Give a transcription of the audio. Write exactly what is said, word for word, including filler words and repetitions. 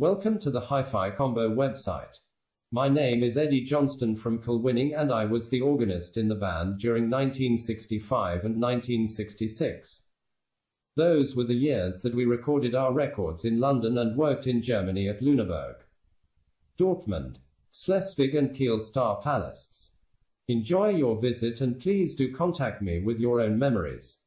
Welcome to the Hi-Fi Combo website. My name is Eddie Johnston from Kiel, and I was the organist in the band during nineteen sixty-five and nineteen sixty-six. Those were the years that we recorded our records in London and worked in Germany at Lüneburg, Dortmund, Schleswig and Kiel star palaces. Enjoy your visit and please do contact me with your own memories.